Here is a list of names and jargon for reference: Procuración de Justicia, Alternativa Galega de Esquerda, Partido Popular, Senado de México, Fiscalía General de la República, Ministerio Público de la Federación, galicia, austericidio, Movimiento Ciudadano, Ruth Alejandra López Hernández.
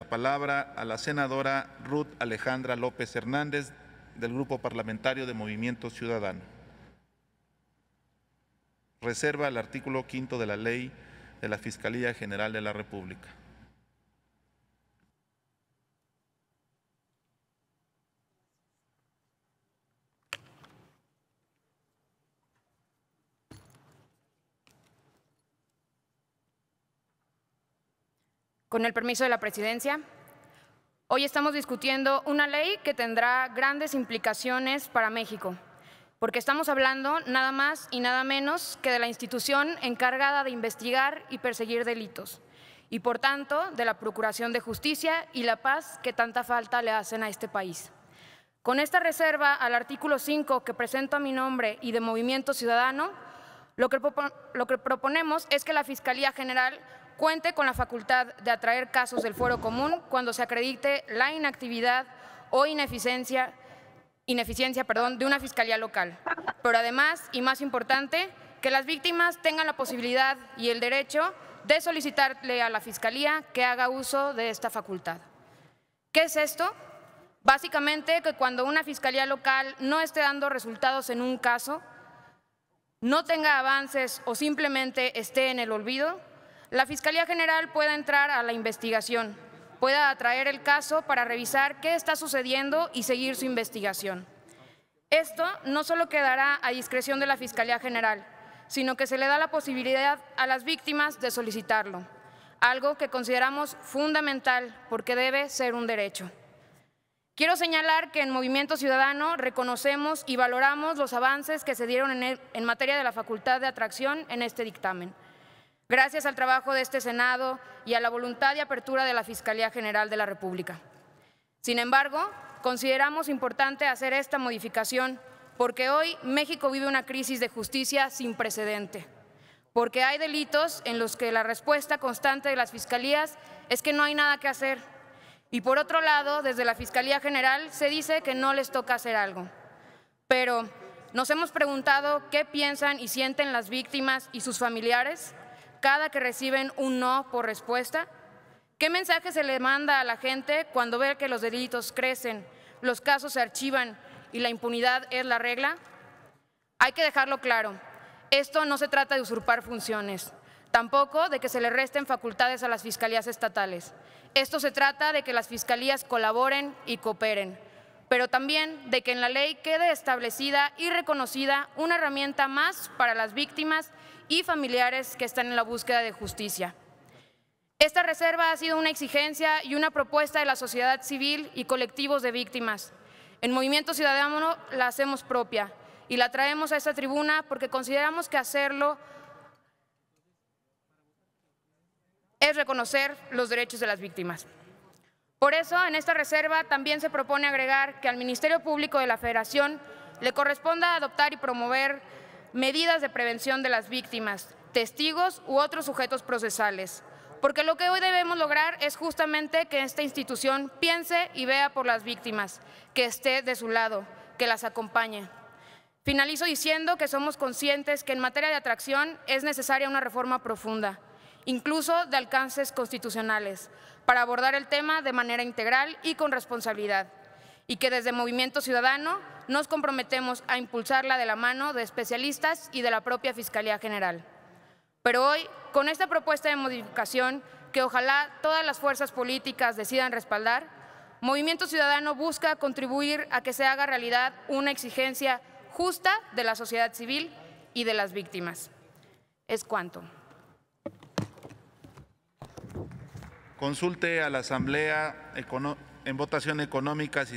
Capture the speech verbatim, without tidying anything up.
La palabra a la senadora Ruth Alejandra López Hernández, del Grupo Parlamentario de Movimiento Ciudadano. Reserva el artículo quinto de la Ley de la Fiscalía General de la República. Con el permiso de la Presidencia, hoy estamos discutiendo una ley que tendrá grandes implicaciones para México, porque estamos hablando nada más y nada menos que de la institución encargada de investigar y perseguir delitos, y por tanto de la Procuración de Justicia y la paz que tanta falta le hacen a este país. Con esta reserva al artículo cinco que presento a mi nombre y de Movimiento Ciudadano, lo que, lo que proponemos es que la Fiscalía General cuente con la facultad de atraer casos del fuero común cuando se acredite la inactividad o ineficiencia, ineficiencia perdón, de una fiscalía local. Pero además, y más importante, que las víctimas tengan la posibilidad y el derecho de solicitarle a la fiscalía que haga uso de esta facultad. ¿Qué es esto? Básicamente que cuando una fiscalía local no esté dando resultados en un caso, no tenga avances o simplemente esté en el olvido, la Fiscalía General pueda entrar a la investigación, pueda atraer el caso para revisar qué está sucediendo y seguir su investigación. Esto no solo quedará a discreción de la Fiscalía General, sino que se le da la posibilidad a las víctimas de solicitarlo, algo que consideramos fundamental porque debe ser un derecho. Quiero señalar que en Movimiento Ciudadano reconocemos y valoramos los avances que se dieron en, el, en materia de la facultad de atracción en este dictamen. Gracias al trabajo de este Senado y a la voluntad de apertura de la Fiscalía General de la República. Sin embargo, consideramos importante hacer esta modificación porque hoy México vive una crisis de justicia sin precedente, porque hay delitos en los que la respuesta constante de las fiscalías es que no hay nada que hacer y por otro lado, desde la Fiscalía General se dice que no les toca hacer algo. Pero nos hemos preguntado qué piensan y sienten las víctimas y sus familiares cada que reciben un no por respuesta? ¿Qué mensaje se le manda a la gente cuando ve que los delitos crecen, los casos se archivan y la impunidad es la regla? Hay que dejarlo claro, esto no se trata de usurpar funciones, tampoco de que se le resten facultades a las fiscalías estatales. Esto se trata de que las fiscalías colaboren y cooperen, pero también de que en la ley quede establecida y reconocida una herramienta más para las víctimas y familiares que están en la búsqueda de justicia. Esta reserva ha sido una exigencia y una propuesta de la sociedad civil y colectivos de víctimas. En Movimiento Ciudadano la hacemos propia y la traemos a esta tribuna porque consideramos que hacerlo es reconocer los derechos de las víctimas. Por eso, en esta reserva también se propone agregar que al Ministerio Público de la Federación le corresponda adoptar y promover medidas de prevención de las víctimas, testigos u otros sujetos procesales, porque lo que hoy debemos lograr es justamente que esta institución piense y vea por las víctimas, que esté de su lado, que las acompañe. Finalizo diciendo que somos conscientes que en materia de atracción es necesaria una reforma profunda, incluso de alcances constitucionales, para abordar el tema de manera integral y con responsabilidad, y que desde Movimiento Ciudadano nos comprometemos a impulsarla de la mano de especialistas y de la propia Fiscalía General. Pero hoy, con esta propuesta de modificación, que ojalá todas las fuerzas políticas decidan respaldar, Movimiento Ciudadano busca contribuir a que se haga realidad una exigencia justa de la sociedad civil y de las víctimas. Es cuanto. Consulte a la Asamblea en votación económica si